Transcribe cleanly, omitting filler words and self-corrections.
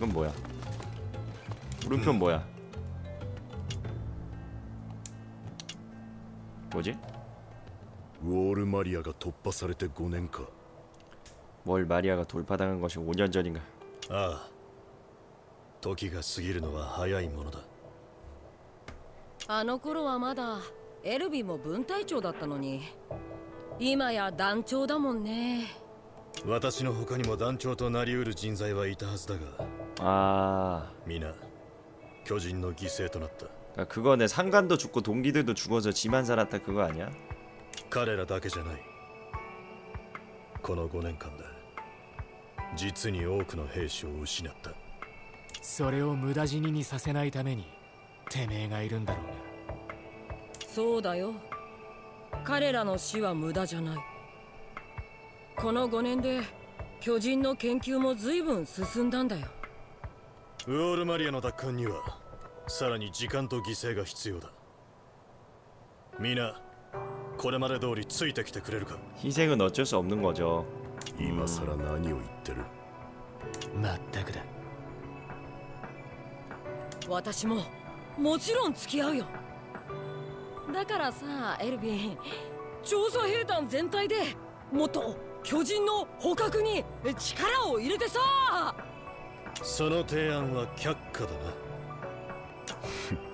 이건 뭐야? 물음표 뭐야? 뭐지? 월 마리아가 돌파されて 5년가. 월 마리아가 돌파당한 것이 5년 전인가? 아. 時が 過ぎるのは早いものだ. あの頃はまだエルヴィも分隊長だったのに今や団長だもんね。私の他にも団長となりうる人材はいたはずだが、みんな巨人の犠牲となった. 그거네. 상관도 죽고 동기들도 죽어서 지만 살았다 그거 아니야? 彼らだけじゃない。この5年間だ。実に多くの兵士を失った。 それを無駄死ににさせないためにてめえがいるんだろうな。そうだよ。彼らの死は無駄じゃない。この5年で巨人の研究も随分進んだんだよ。ウォールマリアの奪還にはさらに時間と犠牲が必要だ。みんなこれまで通りついてきてくれるか。犠牲は어쩔 수 없는 거죠。今さら何を言ってる。まったくだ。 私ももちろん付き合うよ。だからさエルヴィン、調査兵団全体でもっと巨人の捕獲に力を入れてさ。その提案は却下だな。